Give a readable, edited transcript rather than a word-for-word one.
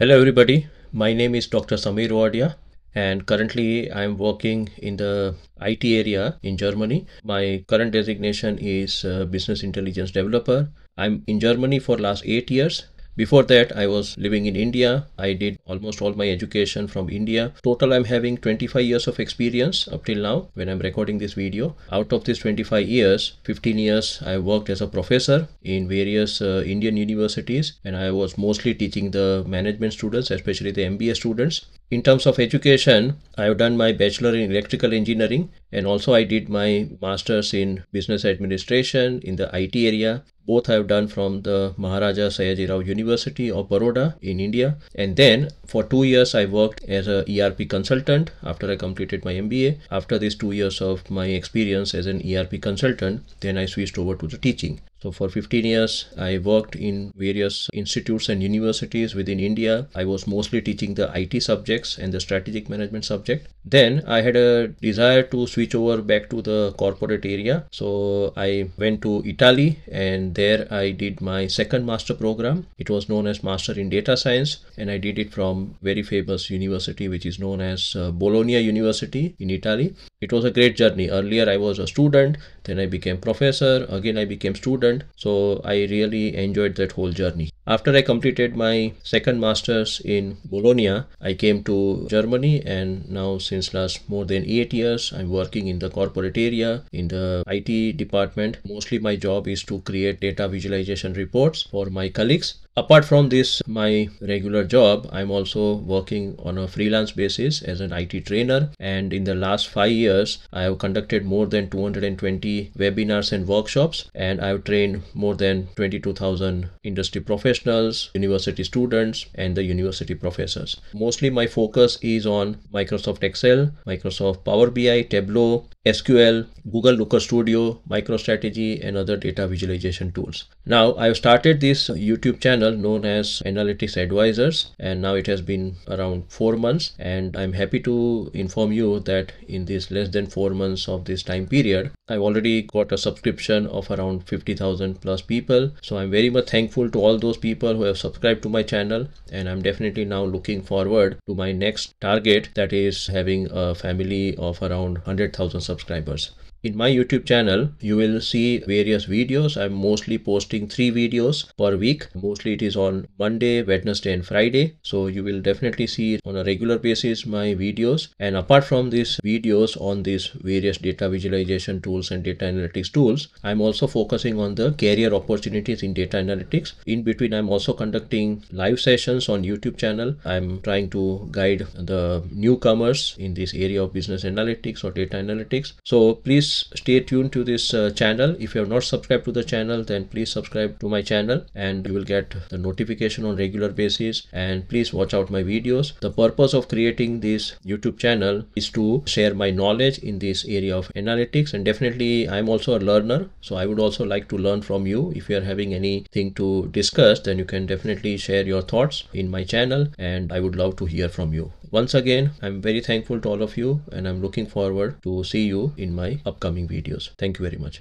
Hello everybody, my name is Dr. Sameer Wadia and currently I am working in the IT area in Germany. My current designation is Business Intelligence Developer. I'm in Germany for last 8 years. Before that I was living in India. I did almost all my education from India. Total I'm having 25 years of experience up till now when I'm recording this video. Out of these 25 years, 15 years I worked as a professor in various Indian universities, and I was mostly teaching the management students, especially the MBA students. In terms of education, I have done my bachelor in electrical engineering, and also I did my master's in business administration in the IT area. Both I have done from the Maharaja Sayajirao University of Baroda in India. And then for 2 years, I worked as an ERP consultant after I completed my MBA. After these 2 years of my experience as an ERP consultant, then I switched over to the teaching. So for 15 years, I worked in various institutes and universities within India. I was mostly teaching the IT subjects and the strategic management subject. Then I had a desire to switch over back to the corporate area. So I went to Italy, and there I did my second master program. It was known as Master in Data Science, and I did it from very famous university, which is known as Bologna University in Italy. It was a great journey. Earlier, I was a student, then I became professor, again I became student. So I really enjoyed that whole journey. After I completed my second master's in Bologna, I came to Germany, and now since last more than 8 years, I'm working in the corporate area in the IT department. Mostly my job is to create data visualization reports for my colleagues. Apart from this, my regular job, I'm also working on a freelance basis as an IT trainer. And in the last 5 years, I have conducted more than 220 webinars and workshops, and I've trained more than 22,000 industry professionals, university students, and the university professors. Mostly my focus is on Microsoft Excel, Microsoft Power BI, Tableau, SQL, Google Looker Studio, MicroStrategy, and other data visualization tools. Now, I've started this YouTube channel known as Analytics Advisors, and now it has been around 4 months, and I'm happy to inform you that in this less than 4 months of this time period, I've already got a subscription of around 50,000 plus people. So I'm very much thankful to all those people who have subscribed to my channel, and I'm definitely now looking forward to my next target, that is having a family of around 100,000 subscribers. In my YouTube channel, you will see various videos. I'm mostly posting 3 videos per week. Mostly it is on Monday, Wednesday, and Friday. So you will definitely see on a regular basis my videos. And apart from these videos on these various data visualization tools and data analytics tools, I'm also focusing on the career opportunities in data analytics. In between, I'm also conducting live sessions on YouTube channel. I'm trying to guide the newcomers in this area of business analytics or data analytics. So please stay tuned to this channel. If you have not subscribed to the channel, then please subscribe to my channel, and you will get the notification on regular basis. And please watch out my videos. The purpose of creating this YouTube channel is to share my knowledge in this area of analytics, and definitely I'm also a learner, so I would also like to learn from you. If you are having anything to discuss, then you can definitely share your thoughts in my channel, and I would love to hear from you. Once again, I'm very thankful to all of you, and I'm looking forward to see you in my upcoming videos. Thank you very much.